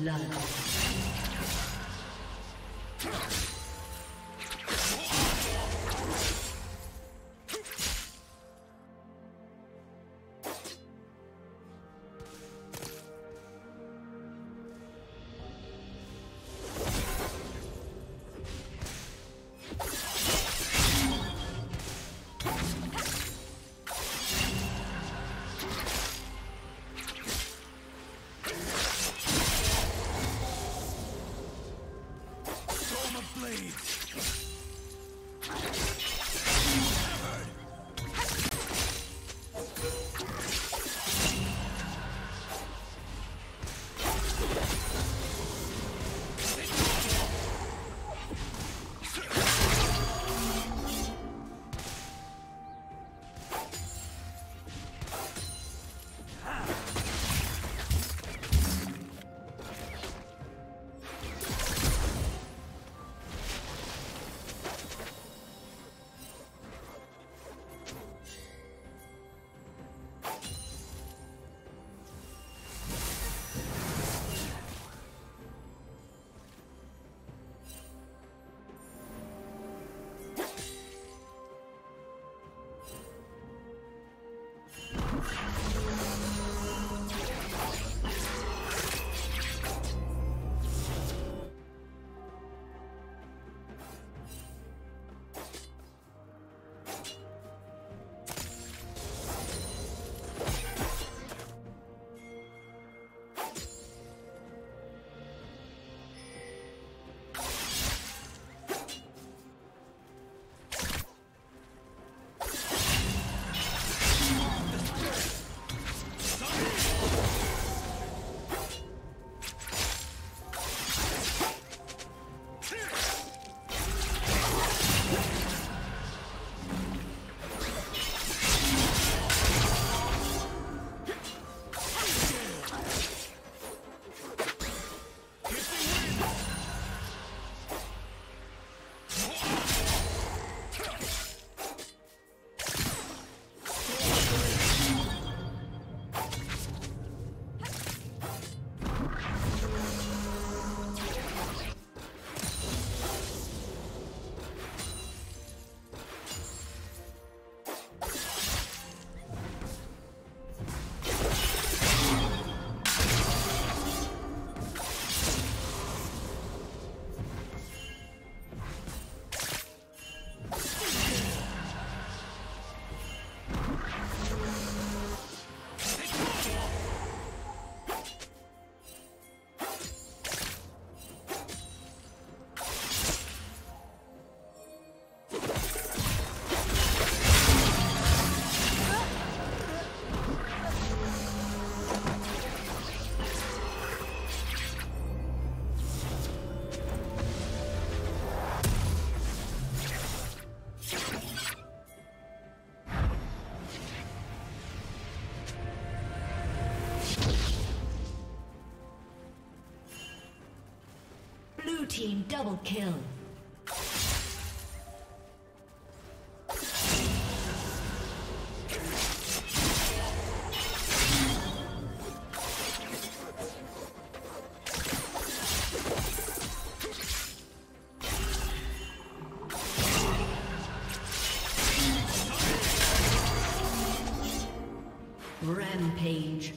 Blood. Team double kill. Rampage.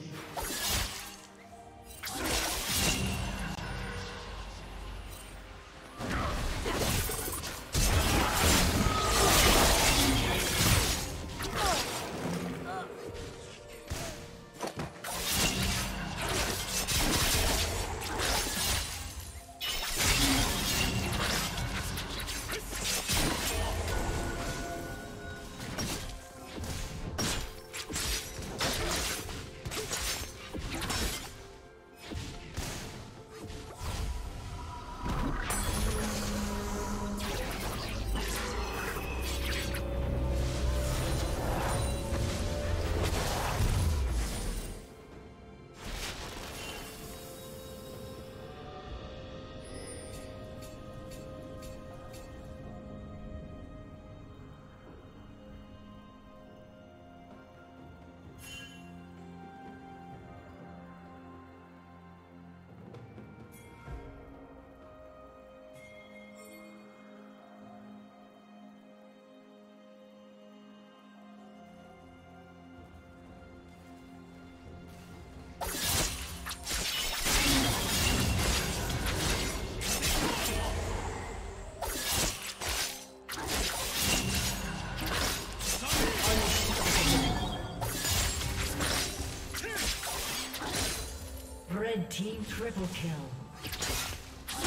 Red team triple kill.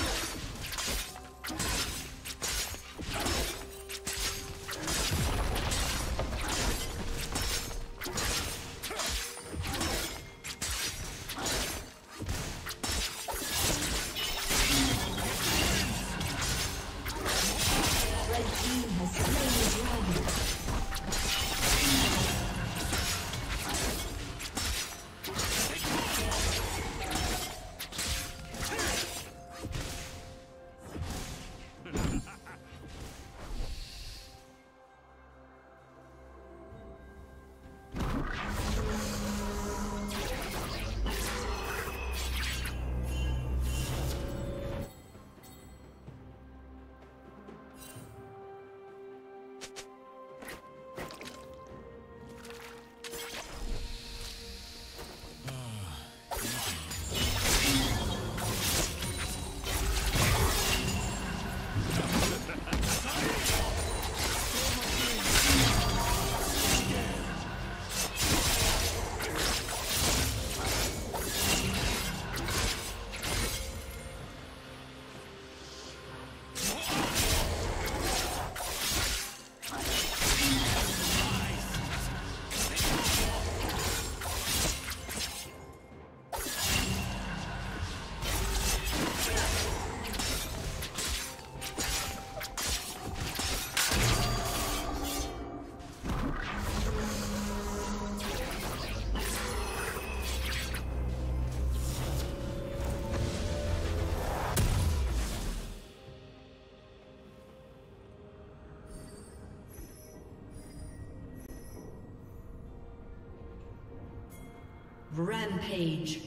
Rampage.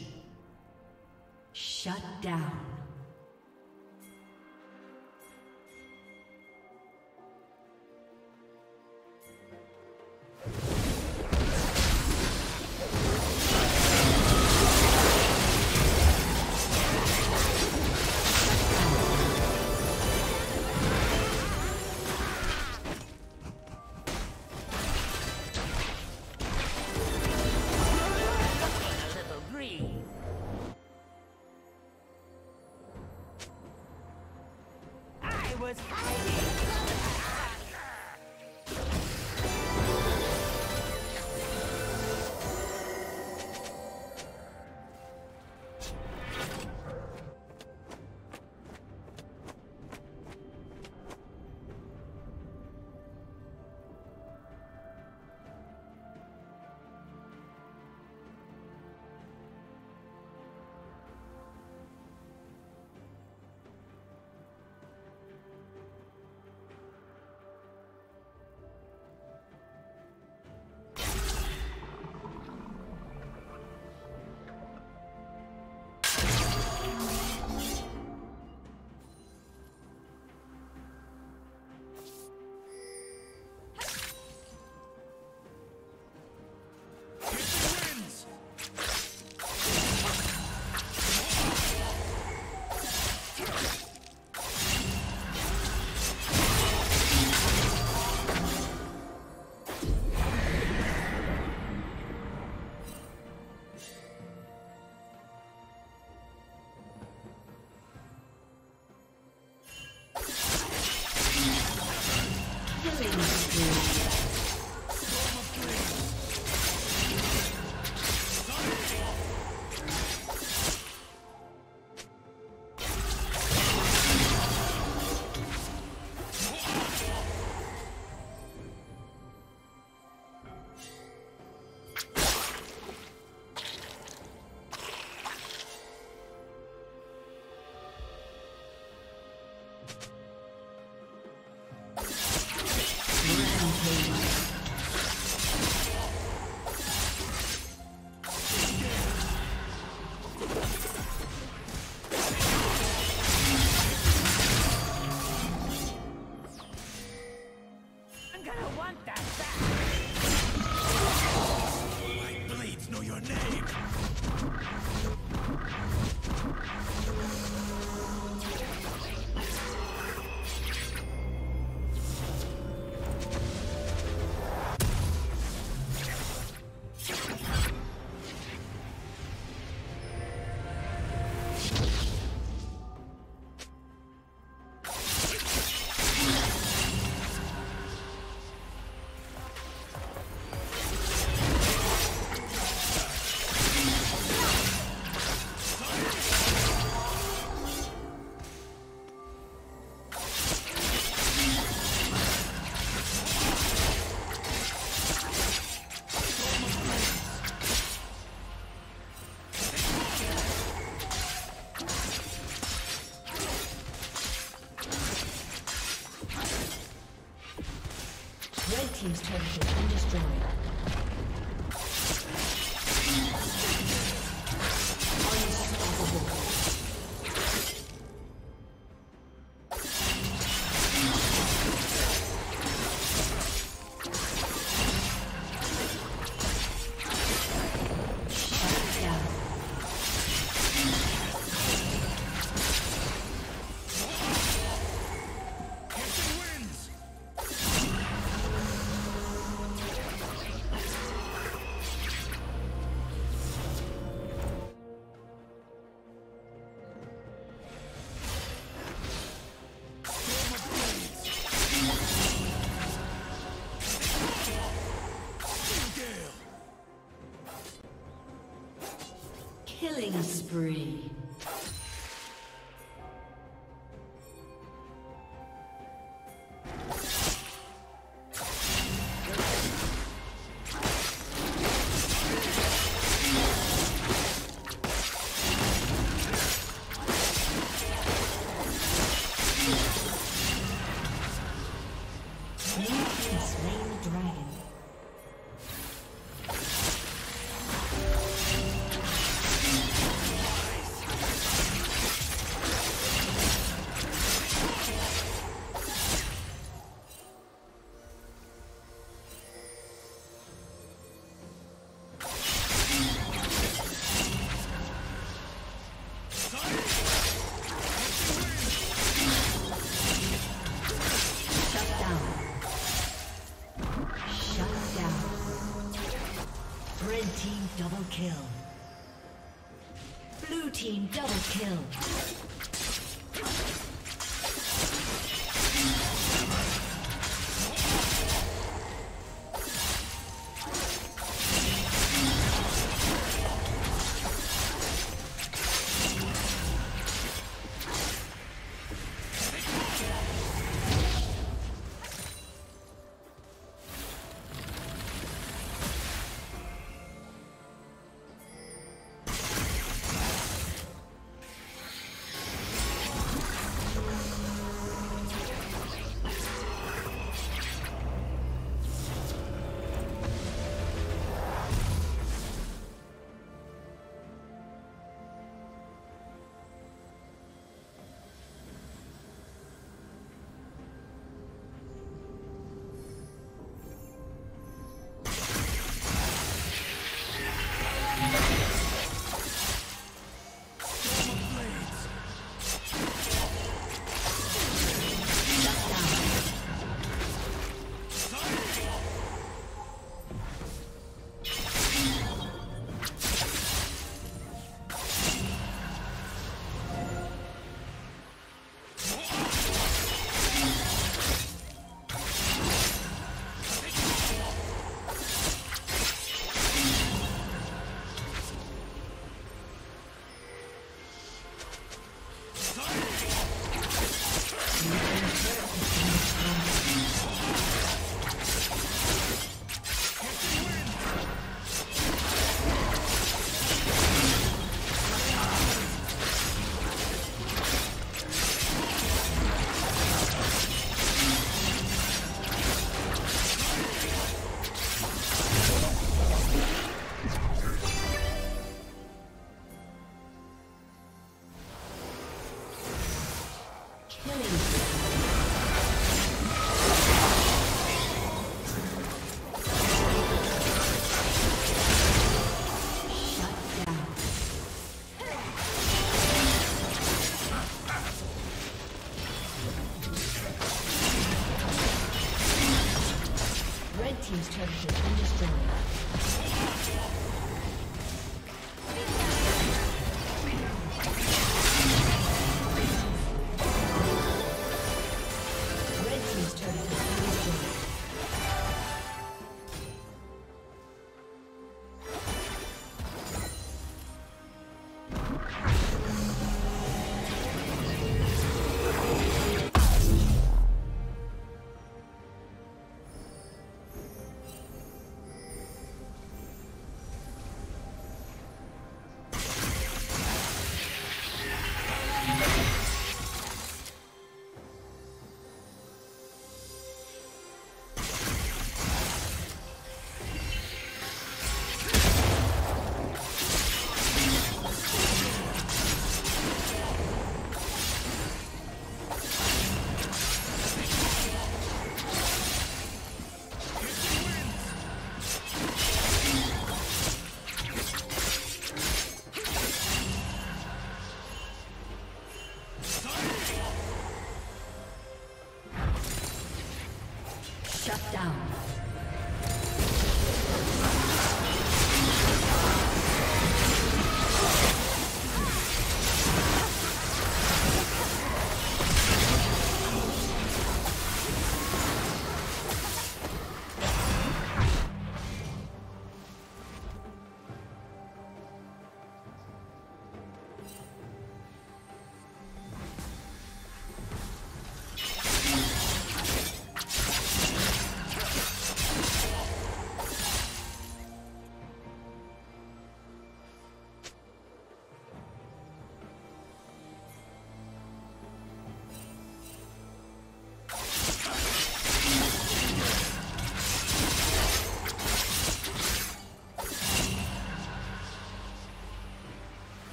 Shut down. team's turret has been destroyed. Killing spree. Red team double kill. Blue team double kill.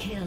kill.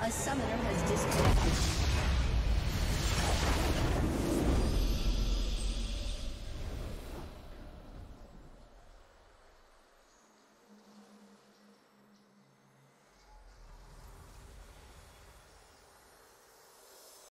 A summoner has disconnected.